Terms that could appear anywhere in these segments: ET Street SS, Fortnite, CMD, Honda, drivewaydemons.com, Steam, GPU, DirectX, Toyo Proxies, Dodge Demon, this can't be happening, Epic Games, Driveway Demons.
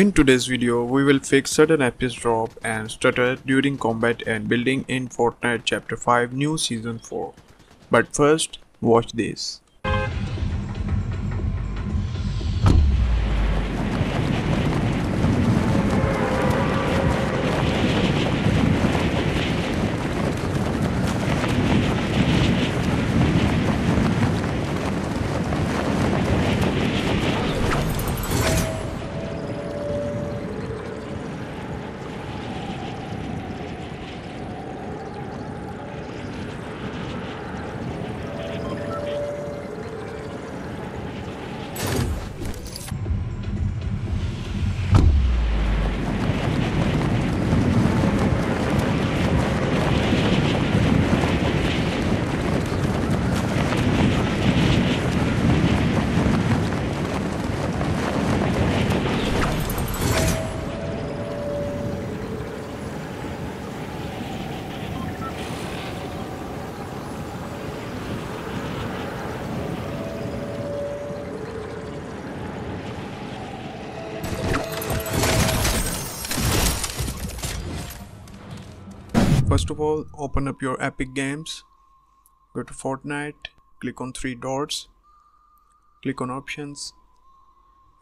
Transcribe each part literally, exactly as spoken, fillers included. In today's video, we will fix sudden epic drop and stutter during combat and building in Fortnite Chapter five New Season four. But first, watch this. First of all, open up your Epic Games, go to Fortnite, click on three dots, click on options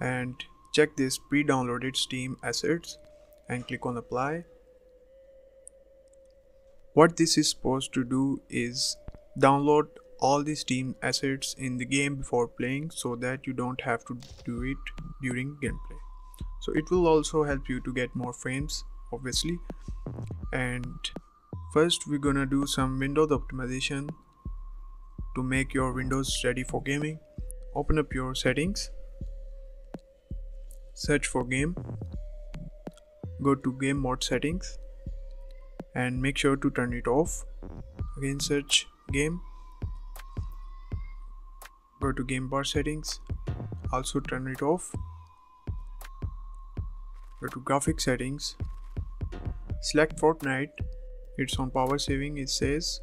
and check this pre-downloaded Steam assets and click on apply. What this is supposed to do is download all the Steam assets in the game before playing so that you don't have to do it during gameplay. So it will also help you to get more frames, obviously. And first we're gonna do some Windows optimization to make your Windows ready for gaming. Open up your settings, search for game, go to game mode settings and make sure to turn it off. Again search game, go to game bar settings, also turn it off, go to graphic settings, select Fortnite, it's on power saving it says.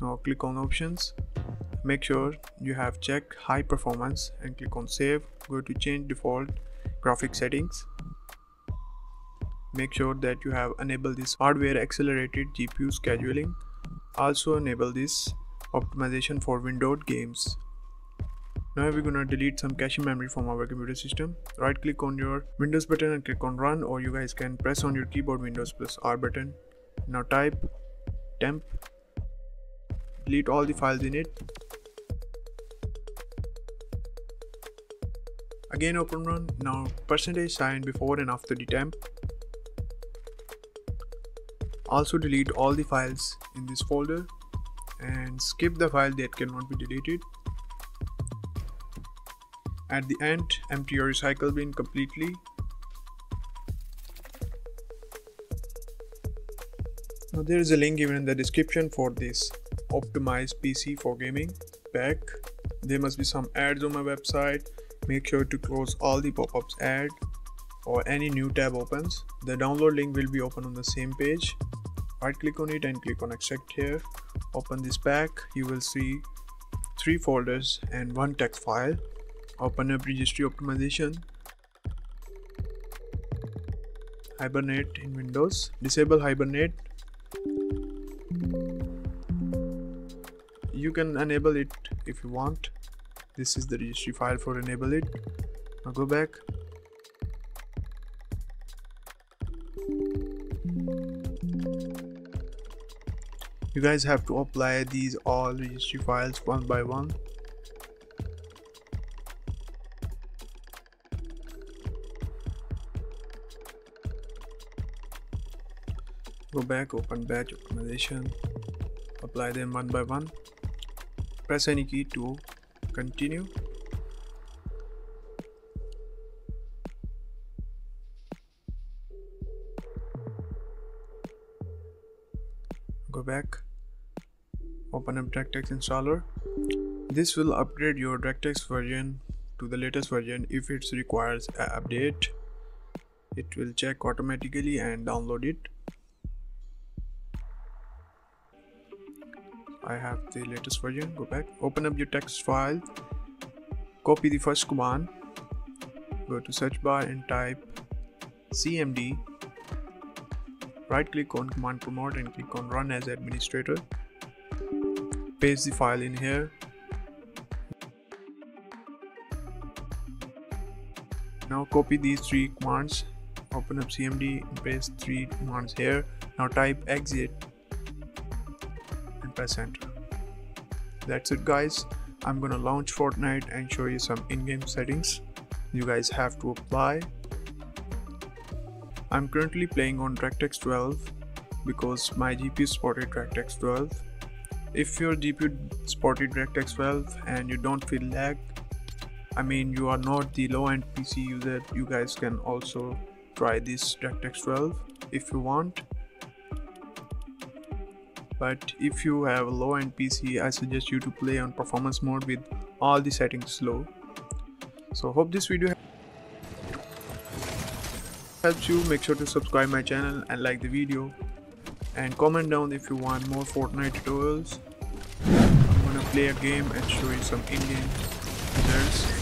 Now click on options, make sure you have checked high performance and click on save. Go to change default graphic settings, make sure that you have enabled this hardware accelerated G P U scheduling, also enable this optimization for Windows games. Now we're gonna delete some cache memory from our computer system. Right click on your Windows button and click on run, or you guys can press on your keyboard Windows plus R button. Now type temp, delete all the files in it. Again open run, now percentage sign before and after the temp. Also delete all the files in this folder and skip the file that cannot be deleted. At the end, empty your recycle bin completely. Now there is a link given in the description for this optimized P C for gaming pack. There must be some ads on my website. Make sure to close all the pop-ups ad or any new tab opens. The download link will be open on the same page. Right click on it and click on extract here. Open this pack. You will see three folders and one text file. Open up registry optimization, Hibernate in Windows, disable Hibernate. You can enable it if you want. This is the registry file for enable it. Now go back. You guys have to apply these all registry files one by one. Go back, open batch optimization, apply them one by one, press any key to continue. Go back, open up DirectX installer. This will upgrade your DirectX version to the latest version. If it requires an update, it will check automatically and download it. I have the latest version. Go back, open up your text file, copy the first command, go to search bar and type C M D, right click on command prompt and click on run as administrator. Paste the file in here. Now copy these three commands, open up C M D and paste three commands here. Now type exit and press enter. That's it guys. I'm gonna launch Fortnite and show you some in-game settings you guys have to apply. I'm currently playing on DirectX twelve because my G P U supported DirectX twelve. If your G P U supported DirectX twelve and you don't feel lag, I mean you are not the low-end P C user, you guys can also try this DirectX twelve if you want. But if you have a low-end P C, I suggest you to play on performance mode with all the settings low. So hope this video helps you. Make sure to subscribe my channel and like the video, and comment down if you want more Fortnite tutorials. I'm gonna play a game and show you some in-game results.